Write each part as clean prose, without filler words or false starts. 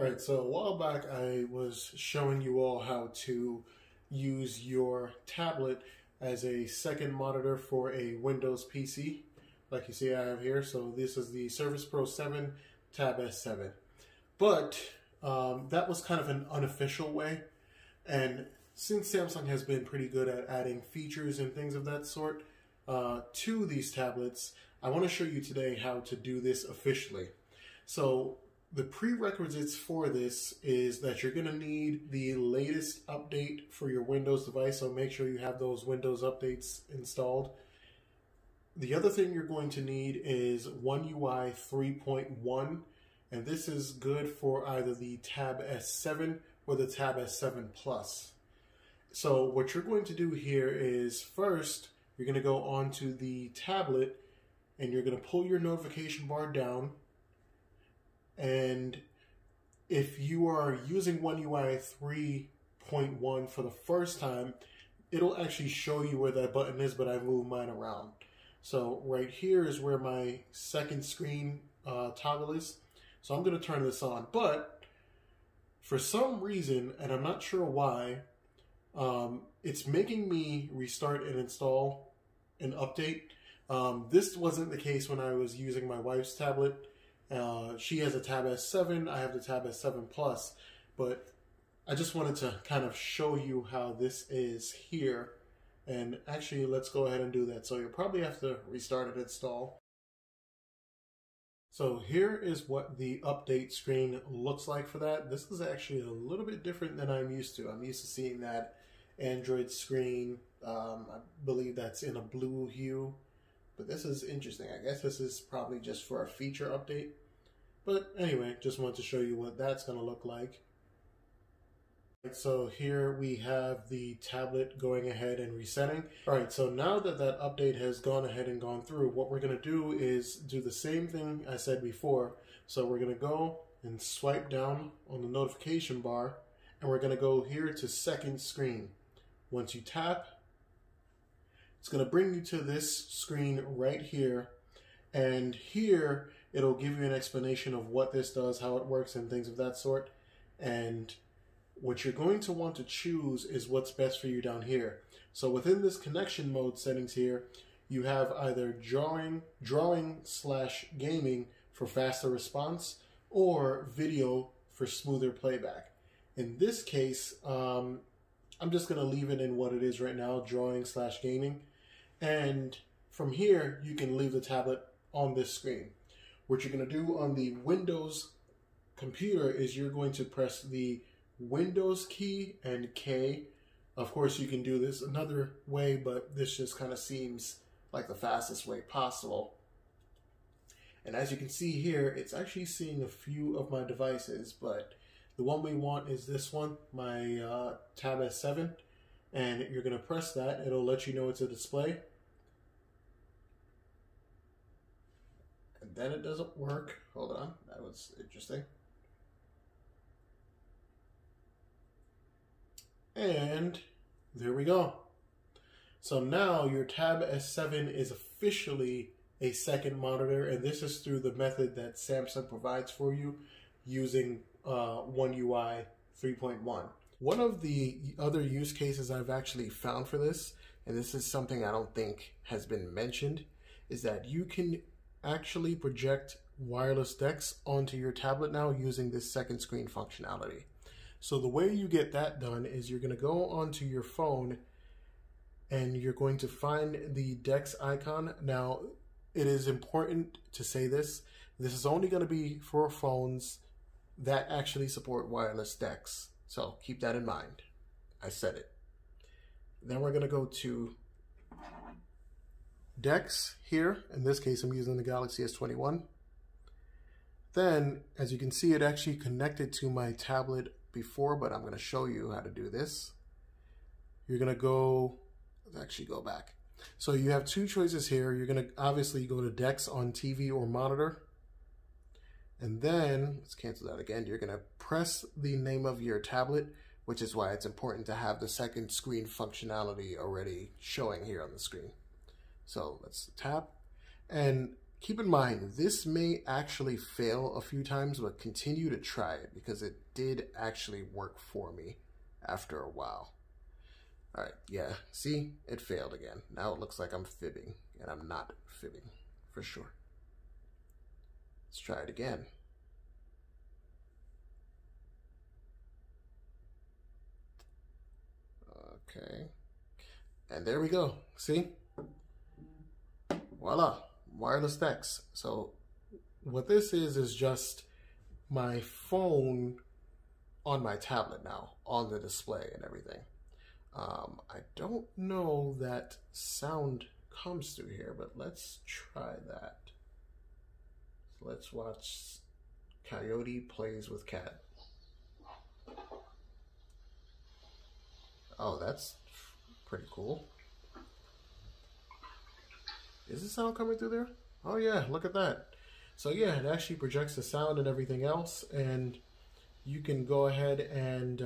Alright, so a while back I was showing you all how to use your tablet as a second monitor for a Windows PC, like you see I have here. So this is the Surface Pro 7 Tab S7. But that was kind of an unofficial way, and since Samsung has been pretty good at adding features and things of that sort to these tablets, I want to show you today how to do this officially. So the prerequisites for this is that you're going to need the latest update for your Windows device, so make sure you have those Windows updates installed. The other thing you're going to need is One UI 3.1, and this is good for either the Tab S7 or the Tab S7 Plus. So what you're going to do here is, first, you're going to go onto the tablet and you're going to pull your notification bar down. And if you are using One UI 3.1 for the first time, it'll actually show you where that button is, but I moved mine around. So right here is where my second screen toggle is. So I'm going to turn this on, but for some reason, and I'm not sure why, it's making me restart and install an update. This wasn't the case when I was using my wife's tablet. She has a Tab S7, I have the Tab S7 Plus, but I just wanted to kind of show you how this is here. And actually, let's go ahead and do that. So you'll probably have to restart and install. So here is what the update screen looks like for that. This is actually a little bit different than I'm used to. I'm used to seeing that Android screen. I believe that's in a blue hue. But this is interesting. I guess this is probably just for a feature update. But anyway, just wanted to show you what that's going to look like. So here we have the tablet going ahead and resetting. Alright, so now that that update has gone ahead and gone through, what we're going to do is do the same thing I said before. So we're going to go and swipe down on the notification bar, and we're going to go here to second screen. Once you tap, it's going to bring you to this screen right here, and here it'll give you an explanation of what this does, how it works, and things of that sort. And what you're going to want to choose is what's best for you down here. So within this connection mode settings here, you have either drawing/gaming for faster response, or video for smoother playback. In this case, I'm just going to leave it in what it is right now, drawing/gaming. And from here, you can leave the tablet on this screen. What you're going to do on the Windows computer is you're going to press the Windows key and K. Of course, you can do this another way, but this just kind of seems like the fastest way possible. And as you can see here, it's actually seeing a few of my devices, but the one we want is this one, my Tab S7, and you're going to press that. It'll let you know it's a display. And then it doesn't work. Hold on, that was interesting. And there we go. So now your Tab S7 is officially a second monitor, and this is through the method that Samsung provides for you using One UI 3.1. One of the other use cases I've actually found for this, and this is something I don't think has been mentioned, is that you can actually project wireless DeX onto your tablet now using this second screen functionality. So the way you get that done is you're going to go onto your phone and you're going to find the DeX icon. Now, it is important to say this. This is only going to be for phones that actually support wireless DeX. So keep that in mind. I said it. Then we're going to go to DeX here. In this case, I'm using the Galaxy S21. Then, as you can see, it actually connected to my tablet before, but I'm going to show you how to do this. You're going to go, let's actually go back. So you have two choices here. You're going to obviously go to DeX on TV or monitor. And then, let's cancel that again. You're going to press the name of your tablet, which is why it's important to have the second screen functionality already showing here on the screen. So let's tap. And Keep in mind, this may actually fail a few times, but continue to try it because it did actually work for me after a while. All right, yeah, see, it failed again. Now it looks like I'm fibbing, and I'm not fibbing for sure. Let's try it again. Okay, and there we go, see? Voila. Wireless DeX. So what this is just my phone on my tablet now, on the display and everything. I don't know that sound comes through here, but let's try that. So let's watch Coyote Plays with Cat. Oh, that's pretty cool. Is the sound coming through there? Oh yeah, look at that. So yeah, it actually projects the sound and everything else, and you can go ahead and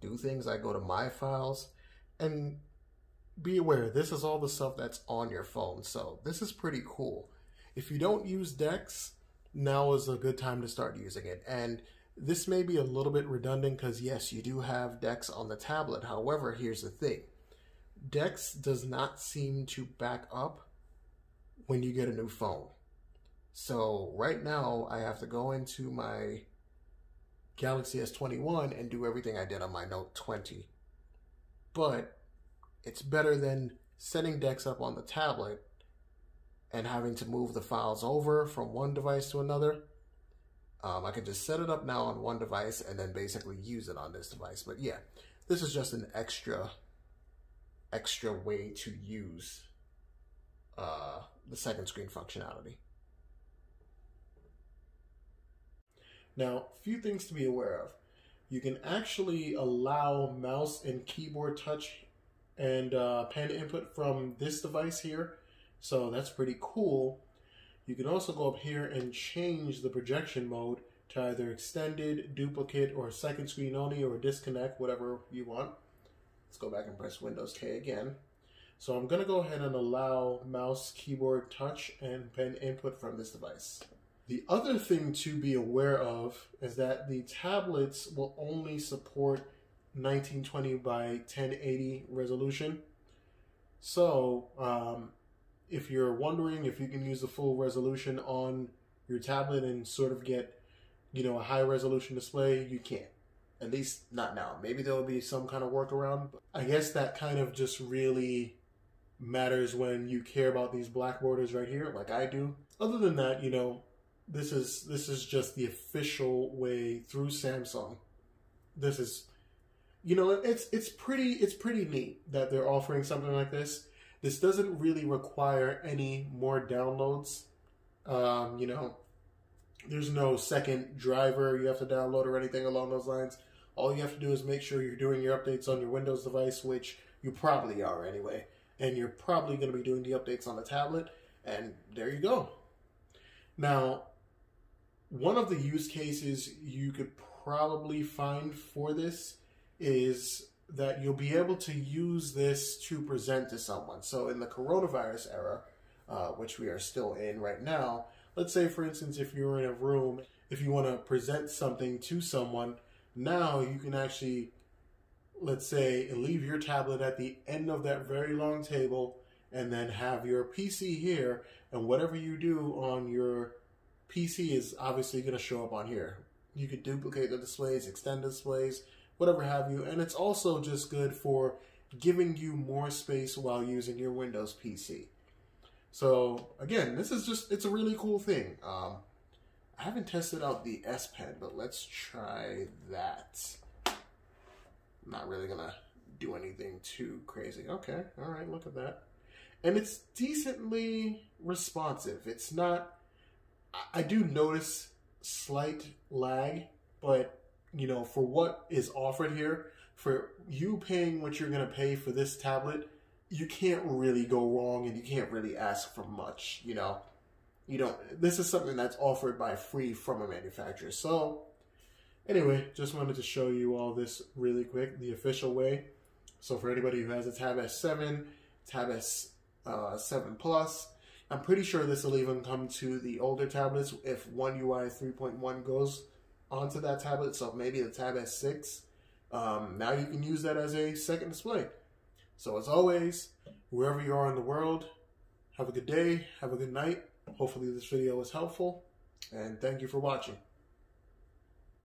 do things. I go to my files, and be aware, this is all the stuff that's on your phone, so this is pretty cool. If you don't use DeX, now is a good time to start using it. And this may be a little bit redundant because yes, you do have DeX on the tablet. However, here's the thing. DeX does not seem to back up when you get a new phone. So right now I have to go into my Galaxy S21 and do everything I did on my Note 20. But it's better than setting DeX up on the tablet and having to move the files over from one device to another. I can just set it up now on one device and then basically use it on this device. But yeah, this is just an extra way to use the second screen functionality. Now, a few things to be aware of. You can actually allow mouse and keyboard touch and pen input from this device here, so that's pretty cool. You can also go up here and change the projection mode to either extended, duplicate, or second screen only, or disconnect, whatever you want. Let's go back and press Windows K again. So I'm going to go ahead and allow mouse, keyboard, touch, and pen input from this device. The other thing to be aware of is that the tablets will only support 1920 by 1080 resolution. So if you're wondering if you can use the full resolution on your tablet and sort of get, you know, a high resolution display, you can't. At least not now. Maybe there will be some kind of workaround. I guess that kind of just really matters when you care about these black borders right here, like I do. Other than that, you know, this is just the official way through Samsung. This is, you know, it's pretty neat that they're offering something like this. This doesn't really require any more downloads. You know, there's no second driver you have to download or anything along those lines. All you have to do is make sure you're doing your updates on your Windows device, which you probably are anyway. And you're probably going to be doing the updates on the tablet. And there you go. Now, one of the use cases you could probably find for this is that you'll be able to use this to present to someone. So in the coronavirus era, which we are still in right now, let's say, for instance, if you're in a room, if you want to present something to someone, now you can actually, let's say, leave your tablet at the end of that very long table and then have your PC here, and whatever you do on your PC is obviously going to show up on here. You could duplicate the displays, extend displays, whatever have you, and it's also just good for giving you more space while using your Windows PC. So again, this is just, it's a really cool thing. I haven't tested out the S-Pen, but let's try that. I'm not really gonna do anything too crazy. Okay, all right, look at that. And it's decently responsive. It's not, I do notice slight lag, but you know, for what is offered here, for you paying what you're gonna pay for this tablet, you can't really go wrong, and you can't really ask for much, you know. You don't, this is something that's offered by free from a manufacturer. So anyway, just wanted to show you all this really quick, the official way. So for anybody who has a Tab S7, Tab S7 Plus, I'm pretty sure this will even come to the older tablets if One UI 3.1 goes onto that tablet, so maybe the Tab S6. Now you can use that as a second display. So as always, wherever you are in the world, have a good day, have a good night. Hopefully this video was helpful, and thank you for watching.